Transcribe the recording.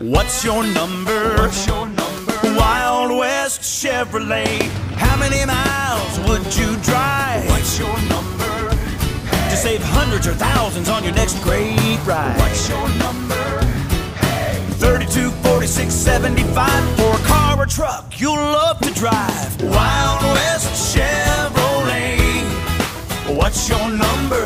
What's your number? What's your number? Wild West Chevrolet. How many miles would you drive? What's your number? Hey. To save hundreds or thousands on your next great ride. What's your number? Hey. 32, 46, 75. For a car or truck, you'll love to drive. Wild West Chevrolet. What's your number?